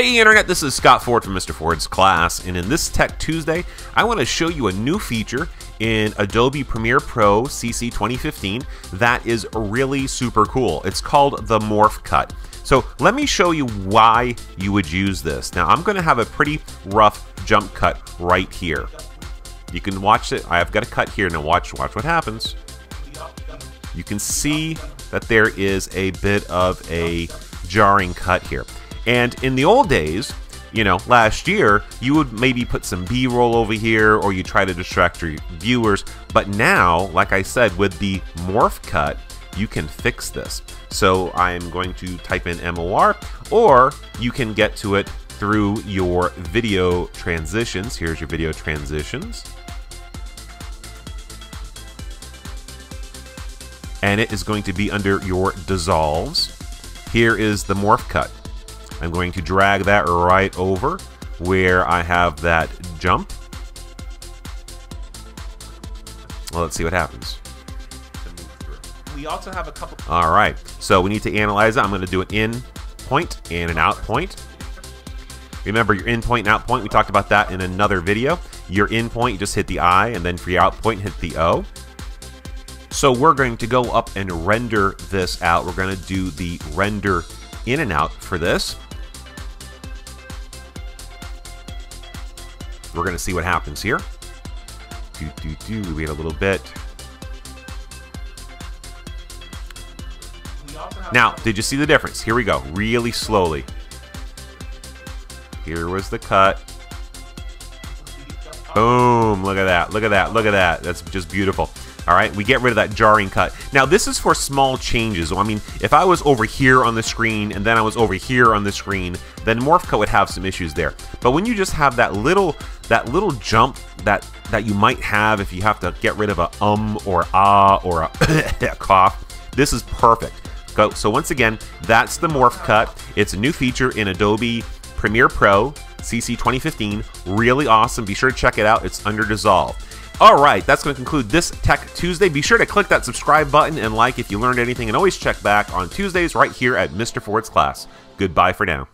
Hey Internet, this is Scott Ford from Mr. Ford's Class, and in this Tech Tuesday, I want to show you a new feature in Adobe Premiere Pro CC 2015 that is really super cool. It's called the Morph Cut. So let me show you why you would use this. Now I'm going to have a pretty rough jump cut right here. You can watch it. I've got a cut here. Now watch what happens. You can see that there is a bit of a jarring cut here. And in the old days, you know, last year, you would maybe put some B-roll over here, or you try to distract your viewers. But now, like I said, with the Morph Cut, you can fix this. So I'm going to type in MOR, or you can get to it through your video transitions. Here's your video transitions. And it is going to be under your dissolves. Here is the Morph Cut. I'm going to drag that right over where I have that jump. Well, let's see what happens. We also have a couple. All right, so we need to analyze it. I'm going to do an in point and an out point. Remember your in point and out point. We talked about that in another video. Your in point, you just hit the I, and then for your out point, hit the O. So we're going to go up and render this out. We're going to do the render in and out for this. We're going to see what happens here. We wait a little bit. Now, did you see the difference? Here we go, really slowly. Here was the cut. Boom, look at that, look at that, look at that. That's just beautiful. All right, we get rid of that jarring cut. Now, this is for small changes. So, I mean, if I was over here on the screen and then I was over here on the screen, then Morph Cut would have some issues there. But when you just have that little jump that you might have if you have to get rid of a or ah or a cough, this is perfect. So once again, that's the Morph Cut. It's a new feature in Adobe Premiere Pro CC 2015. Really awesome. Be sure to check it out. It's under Dissolve. All right, that's going to conclude this Tech Tuesday. Be sure to click that subscribe button and like if you learned anything, and always check back on Tuesdays right here at Mr. Ford's Class. Goodbye for now.